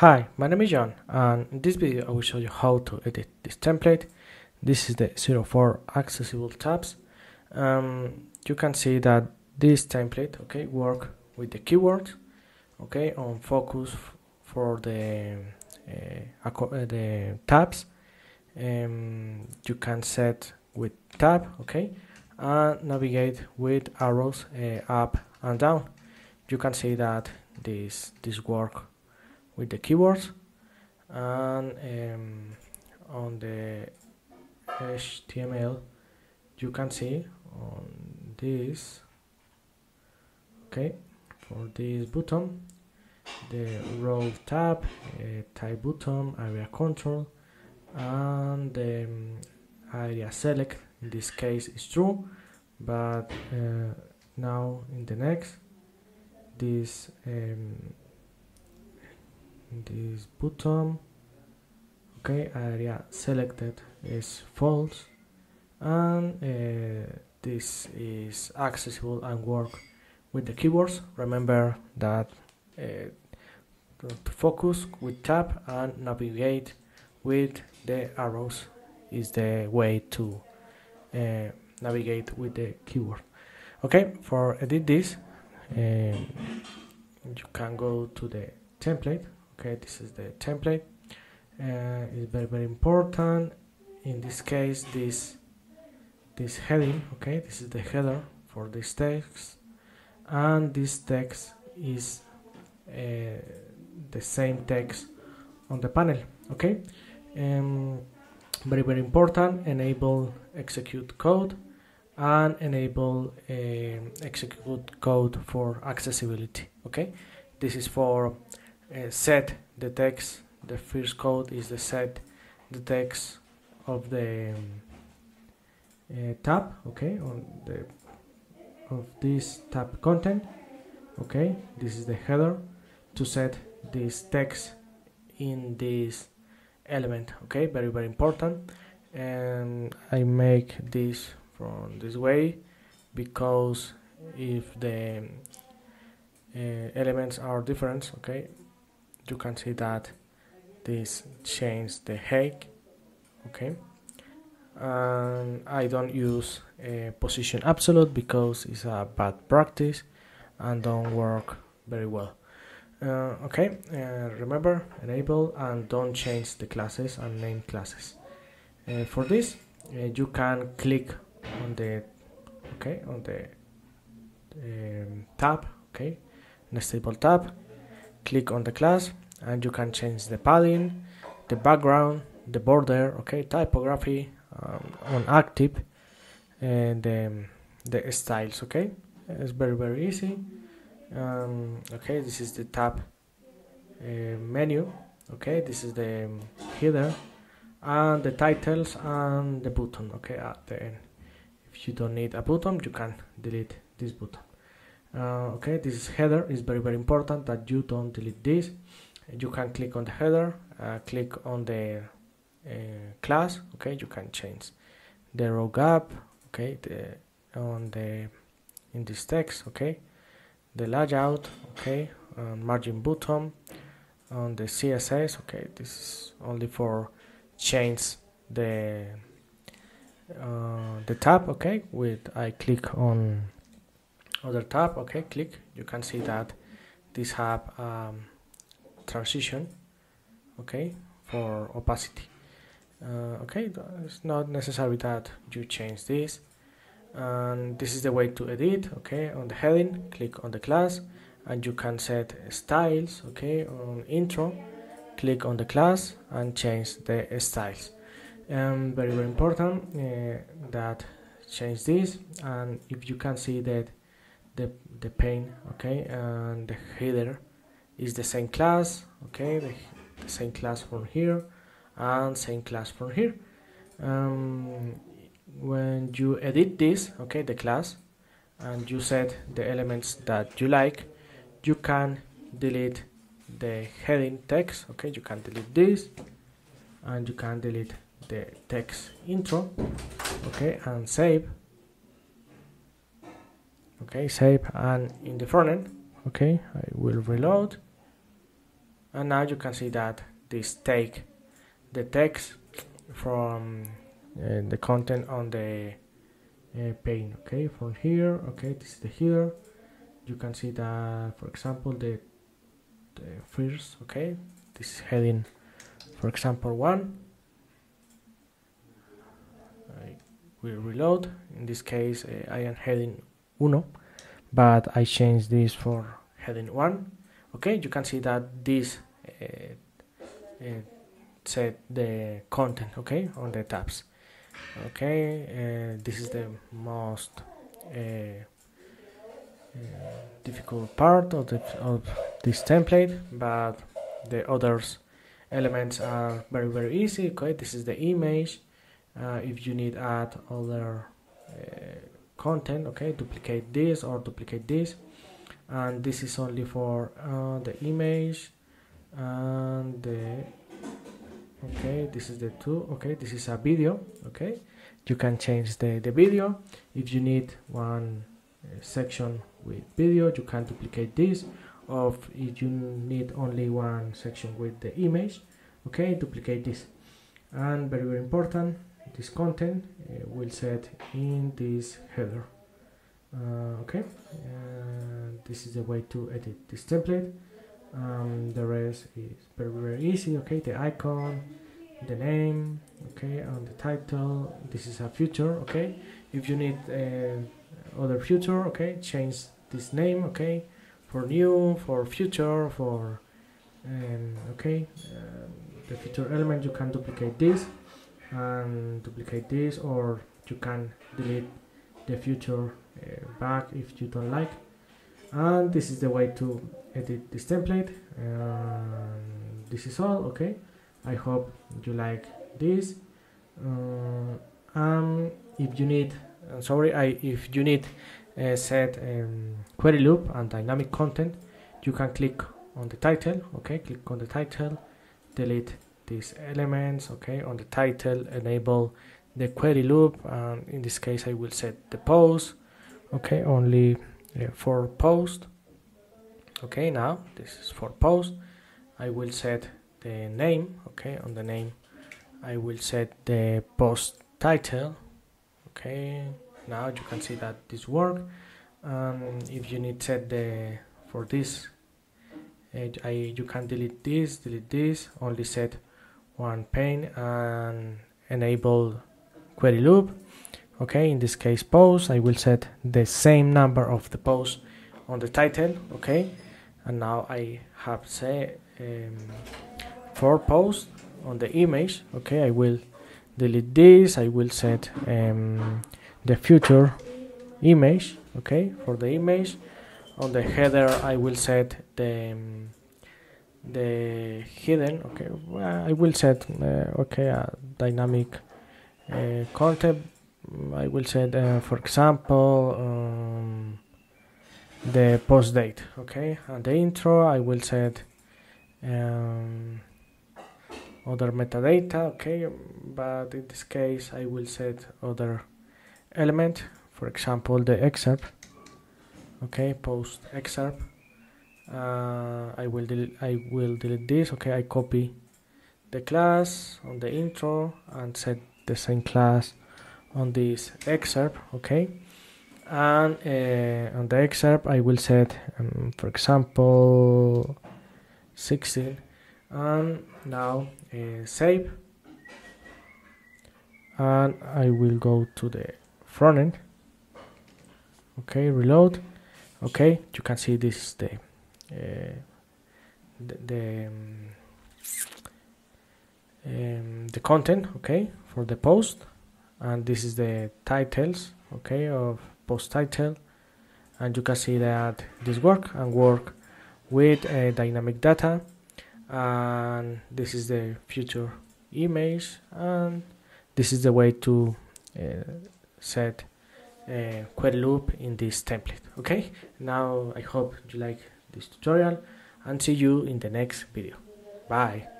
Hi, my name is John, and in this video I will show you how to edit this template. This is the 04 accessible tabs. You can see that this template, okay, work with the keywords, okay, on focus for the tabs. You can set with tab, okay, and navigate with arrows up and down. You can see that this work with the keywords, and on the HTML you can see on this, okay, for this button, the row tab, type button, area control, and the area select. In this case is true, but now in the next this button, okay, area selected is false, and this is accessible and work with the keywords. Remember that to focus with tab and navigate with the arrows is the way to navigate with the keyword. Okay, for edit this, you can go to the template. Okay, this is the template. It's very important. In this case, this heading, okay, this is the header for this text, and this text is the same text on the panel. Okay, very important. Enable execute code and enable execute code for accessibility. Okay, this is for set the text. The first code is the set the text of the tab, okay, on the of this tab content. Okay, this is the header to set this text in this element. Okay, very important. And I make this from this way because if the elements are different, okay, you can see that this changes the height, okay, and I don't use a position absolute because it's a bad practice and don't work very well. Okay, remember, enable and don't change the classes and name classes. For this, you can click on the, okay, on the tab, okay, stable tab. Click on the class and you can change the padding, the background, the border, okay, typography, on active, and the styles. Okay, it's very easy. Okay, this is the tab menu. Okay, this is the header and the titles and the button. Okay, at the end, if you don't need a button, you can delete this button. Okay, this header is very important that you don't delete this. You can click on the header, click on the class. Okay, you can change the row gap. Okay, in this text. Okay, the layout. Okay, margin button on the CSS. Okay, this is only for change the tab. Okay, with I click on other tab, okay, click, you can see that this have transition, okay, for opacity. Okay, it's not necessary that you change this, and this is the way to edit. Okay, on the heading, click on the class and you can set styles. Okay, on intro, click on the class and change the styles. Very important that change this, and if you can see that the pane, okay, and the header is the same class, okay, the same class from here and same class from here. When you edit this, okay, the class, and you set the elements that you like, you can delete the heading text. Okay, you can delete this and you can delete the text intro, okay, and save. Okay, save, and in the front end, okay, I will reload And now you can see that this take the text from the content on the pane. Okay, from here. Okay, this is the header. You can see that, for example, the first. Okay, this is heading, for example, 1. I will reload. In this case, I am heading 1, but I changed this for heading 1. Okay, you can see that this set the content, okay, on the tabs. Okay, this is the most difficult part of this template, but the others elements are very, very easy. Okay, this is the image. If you need add other content, okay, duplicate this or duplicate this, and this is only for the image and the. Okay, this is the 2. Okay, this is a video. Okay, you can change the video. If you need one section with video, you can duplicate this, or if you need only one section with the image, okay, duplicate this. And very, very important, this content will set in this header. Okay, this is the way to edit this template. The rest is very, very easy. Okay, the icon, the name, okay, and the title. This is a feature. Okay, if you need other feature, okay, change this name. Okay, for new, for future, for okay, the feature element, you can duplicate this and duplicate this, or you can delete the feature back if you don't like. And this is the way to edit this template. This is all. Okay, I hope you like this. If you need, if you need set query loop and dynamic content, you can click on the title. Okay, click on the title, delete these elements. Okay, on the title, enable the query loop. In this case, I will set the pause. Okay, only for post. Okay, now this is for post. I will set the name. Okay, on the name I will set the post title. Okay, now you can see that this work. If you need set the for this, you can delete this, only set one pane and enable query loop. Okay, in this case post, I will set the same number of the post on the title. Okay, and now I have say 4 posts on the image. Okay, I will delete this. I will set the future image. Okay, for the image. On the header, I will set the hidden. Okay, I will set dynamic content. I will set, for example, the post date. Okay, and the intro, I will set other metadata. Okay, but in this case, I will set other element, for example, the excerpt. Okay, post excerpt. I will delete this. Okay, I copy the class on the intro and set the same class on this excerpt. Okay, and on the excerpt I will set for example 16. And now save, and I will go to the front end. Okay, reload. Okay, you can see this is the content, okay, for the post. And this is the titles, okay, of post title. And you can see that this work with dynamic data. And this is the future image. And this is the way to set a query loop in this template. Okay, now I hope you like this tutorial, and see you in the next video. Bye.